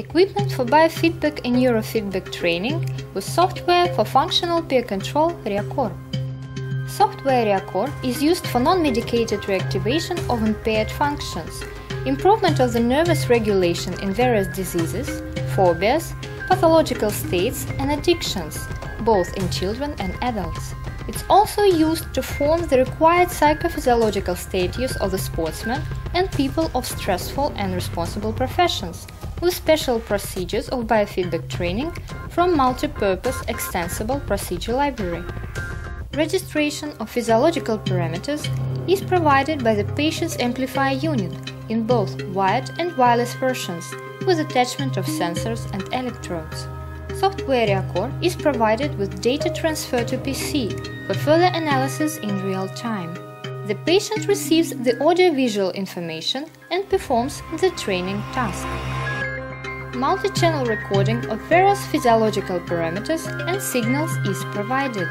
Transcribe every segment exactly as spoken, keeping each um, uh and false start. equipment for biofeedback and neurofeedback training with software for functional peer control Rehacor. Software Rehacor is used for non-medicated reactivation of impaired functions, improvement of the nervous regulation in various diseases, phobias, pathological states and addictions, both in children and adults. It's also used to form the required psychophysiological status of the sportsman and people of stressful and responsible professions, with special procedures of biofeedback training from multi-purpose extensible procedure library. Registration of physiological parameters is provided by the patient's amplifier unit in both wired and wireless versions, with attachment of sensors and electrodes. Software Rehacor is provided with data transfer to P C for further analysis in real time. The patient receives the audiovisual information and performs the training task. Multi-channel recording of various physiological parameters and signals is provided.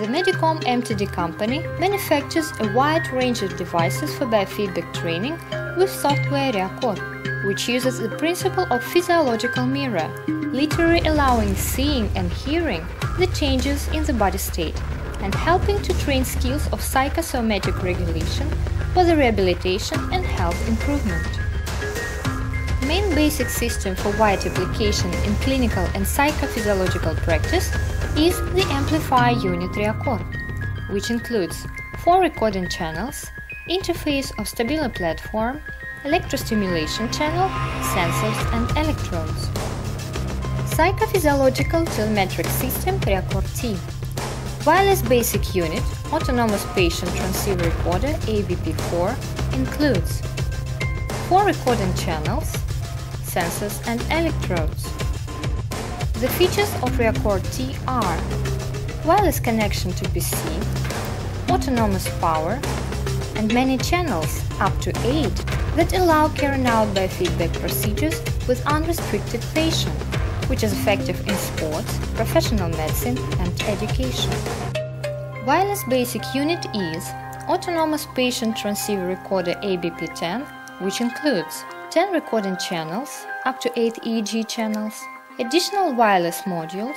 The Medicom M T D company manufactures a wide range of devices for biofeedback training with software Rehacor, which uses the principle of physiological mirror, literally allowing seeing and hearing the changes in the body state and helping to train skills of psychosomatic regulation for the rehabilitation and health improvement. Main basic system for wide application in clinical and psychophysiological practice is the amplifier unit Rehacor, which includes four recording channels, interface of Stabilo platform, electrostimulation channel, sensors and electrodes. Psychophysiological telemetric system Rehacor-T. Wireless basic unit Autonomous Patient Transceiver Recorder A B P four includes four recording channels, sensors and electrodes. The features of Rehacor-T are wireless connection to P C, autonomous power, and many channels, up to eight, that allow carrying out biofeedback procedures with unrestricted patients, which is effective in sports, professional medicine and education. Wireless basic unit is Autonomous Patient Transceiver Recorder A B P ten, which includes ten recording channels, up to eight E E G channels, additional wireless modules,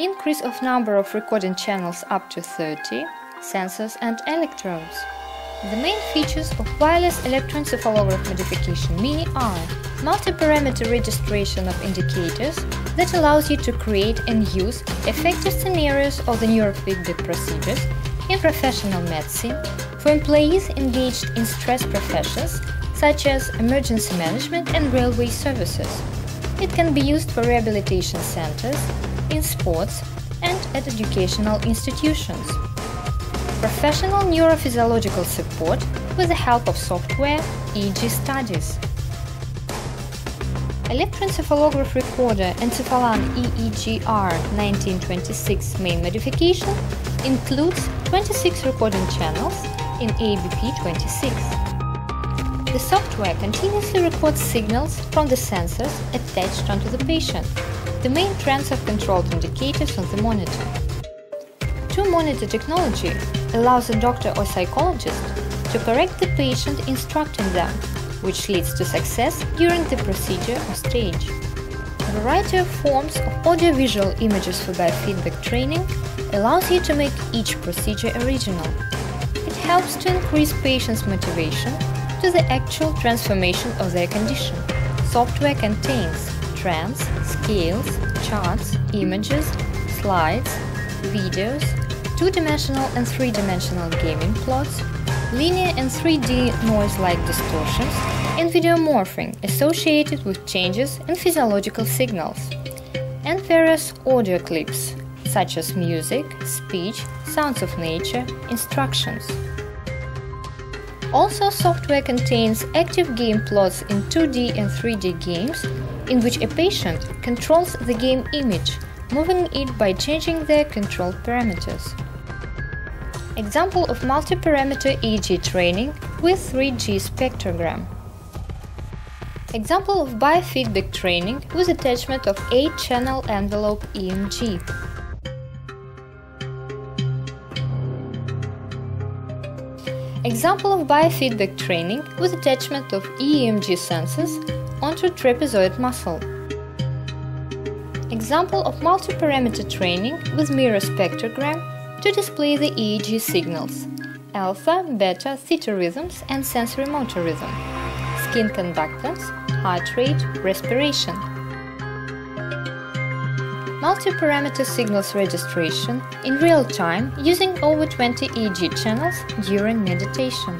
increase of number of recording channels up to thirty, sensors and electrodes. The main features of wireless electroencephalograph modification mini are multi-parameter registration of indicators that allows you to create and use effective scenarios of the neurofeedback procedures in professional medicine for employees engaged in stress professions such as emergency management and railway services. It can be used for rehabilitation centers, in sports and at educational institutions. Professional neurophysiological support with the help of software E E G studies. Electroencephalograph recorder Encephalan E E G R nineteen twenty-six main modification includes twenty-six recording channels in A B P twenty-six. The software continuously records signals from the sensors attached onto the patient, the main trends of controlled indicators on the monitor. Two monitor technology allows a doctor or psychologist to correct the patient instructing them, which leads to success during the procedure or stage. A variety of forms of audiovisual images for biofeedback training allows you to make each procedure original. It helps to increase patients' motivation to the actual transformation of their condition. Software contains trends, scales, charts, images, slides, videos, two-dimensional and three-dimensional gaming plots, linear and three D noise-like distortions, and video morphing associated with changes in physiological signals, and various audio clips, such as music, speech, sounds of nature, instructions. Also, software contains active game plots in two D and three D games, in which a patient controls the game image, moving it by changing their control parameters. Example of multi-parameter E E G training with three G spectrogram. Example of biofeedback training with attachment of eight channel envelope E M G. Example of biofeedback training with attachment of E M G sensors onto trapezoid muscle. Example of multiparameter training with mirror spectrogram to display the E E G signals, alpha, beta, theta rhythms and sensory motor rhythm, skin conductance, heart rate, respiration. Multiparameter signals registration in real time using over twenty E E G channels during meditation.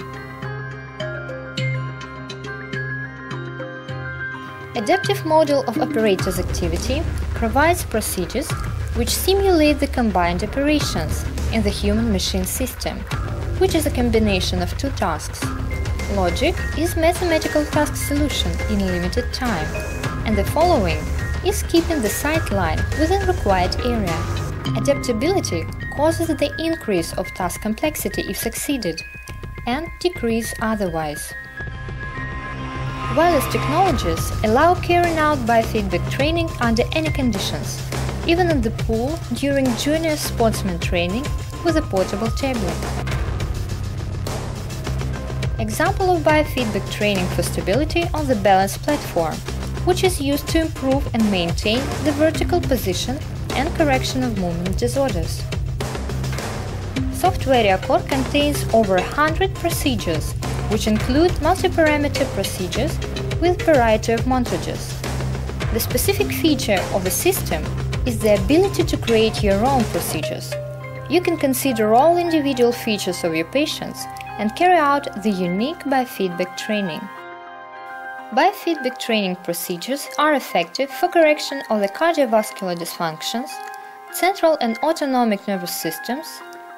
Adaptive model of operator's activity provides procedures which simulate the combined operations in the human-machine system, which is a combination of two tasks. Logic is mathematical task solution in limited time, and the following is keeping the sight line within required area. Adaptability causes the increase of task complexity if succeeded, and decrease otherwise. Wireless technologies allow carrying out biofeedback training under any conditions, even in the pool during junior sportsman training with a portable tablet. Example of biofeedback training for stability on the balance platform, which is used to improve and maintain the vertical position and correction of movement disorders. Software Rehacor contains over one hundred procedures, which include multi-parameter procedures with variety of montages. The specific feature of the system is the ability to create your own procedures. You can consider all individual features of your patients and carry out the unique biofeedback training. Biofeedback training procedures are effective for correction of the cardiovascular dysfunctions, central and autonomic nervous systems,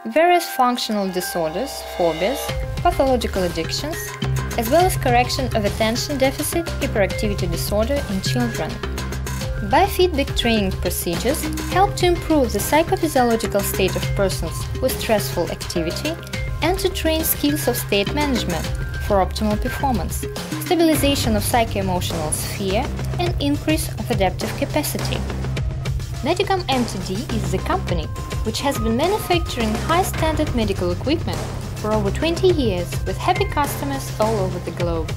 various functional disorders, phobias, pathological addictions, as well as correction of attention deficit hyperactivity disorder in children. Biofeedback training procedures help to improve the psychophysiological state of persons with stressful activity and to train skills of state management for optimal performance, stabilization of psycho-emotional sphere, and increase of adaptive capacity. Medicom M T D is the company which has been manufacturing high-standard medical equipment for over twenty years with happy customers all over the globe.